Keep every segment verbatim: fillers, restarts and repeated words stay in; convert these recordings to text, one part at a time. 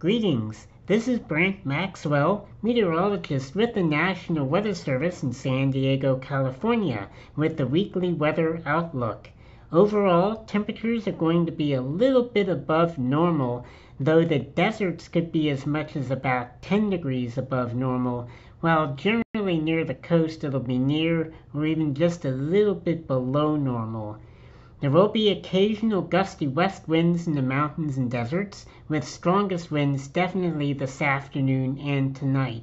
Greetings, this is Brent Maxwell, meteorologist with the National Weather Service in San Diego, California, with the weekly weather outlook. Overall, temperatures are going to be a little bit above normal, though the deserts could be as much as about ten degrees above normal, while generally near the coast it'll be near or even just a little bit below normal. There will be occasional gusty west winds in the mountains and deserts, with strongest winds definitely this afternoon and tonight.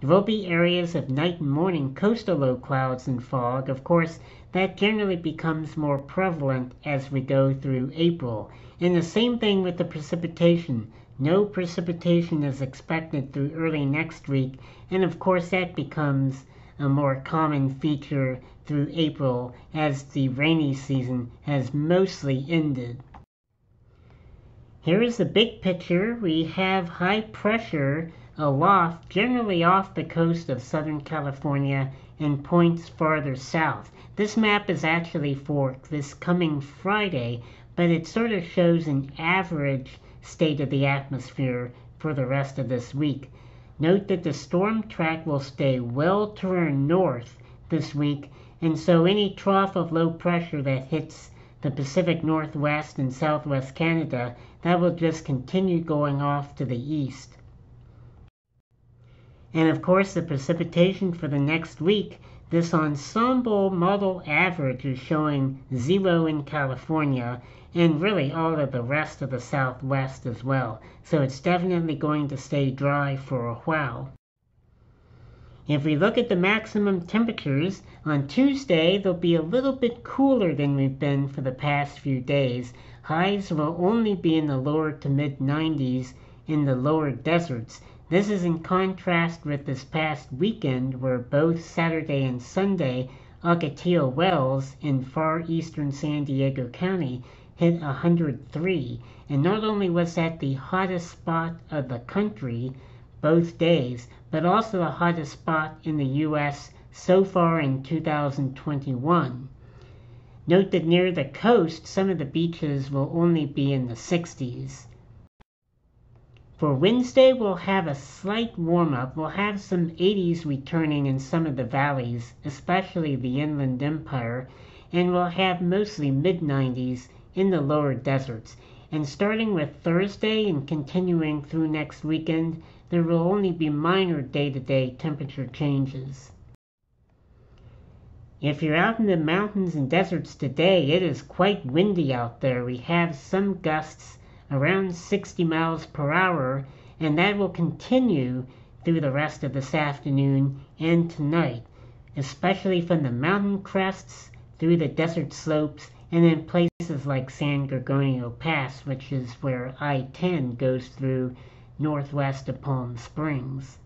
There will be areas of night and morning coastal low clouds and fog. Of course, that generally becomes more prevalent as we go through April. And the same thing with the precipitation. No precipitation is expected through early next week, and of course that becomes a more common feature through April as the rainy season has mostly ended. Here is the big picture. We have high pressure aloft, generally off the coast of Southern California and points farther south. This map is actually for this coming Friday, but it sort of shows an average state of the atmosphere for the rest of this week. Note that the storm track will stay well turned north this week, and so any trough of low pressure that hits the Pacific Northwest and Southwest Canada, that will just continue going off to the east. And of course the precipitation for the next week, this ensemble model average is showing zero in California and really all of the rest of the Southwest as well. So it's definitely going to stay dry for a while. If we look at the maximum temperatures, on Tuesday they'll be a little bit cooler than we've been for the past few days. Highs will only be in the lower to mid nineties in the lower deserts. This is in contrast with this past weekend where both Saturday and Sunday, Ocotillo Wells in far eastern San Diego County hit one hundred three. And not only was that the hottest spot of the country both days, but also the hottest spot in the U S so far in two thousand twenty-one. Note that near the coast, some of the beaches will only be in the sixties. For Wednesday, we'll have a slight warm-up. We'll have some eighties returning in some of the valleys, especially the Inland Empire, and we'll have mostly mid nineties in the lower deserts. And starting with Thursday and continuing through next weekend, there will only be minor day-to-day temperature changes. If you're out in the mountains and deserts today, it is quite windy out there. We have some gusts around sixty miles per hour, and that will continue through the rest of this afternoon and tonight, especially from the mountain crests through the desert slopes and then places like San Gorgonio Pass, which is where I ten goes through northwest of Palm Springs.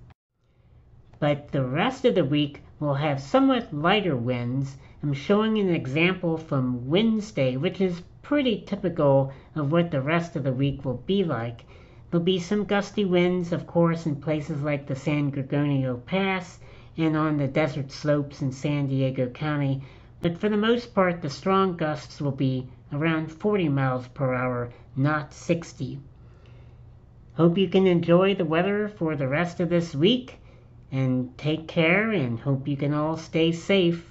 But the rest of the week will have somewhat lighter winds. I'm showing an example from Wednesday, which is pretty typical of what the rest of the week will be like. There'll be some gusty winds, of course, in places like the San Gregorio Pass and on the desert slopes in San Diego County, but for the most part the strong gusts will be around forty miles per hour, not sixty. Hope you can enjoy the weather for the rest of this week, and take care, and hope you can all stay safe.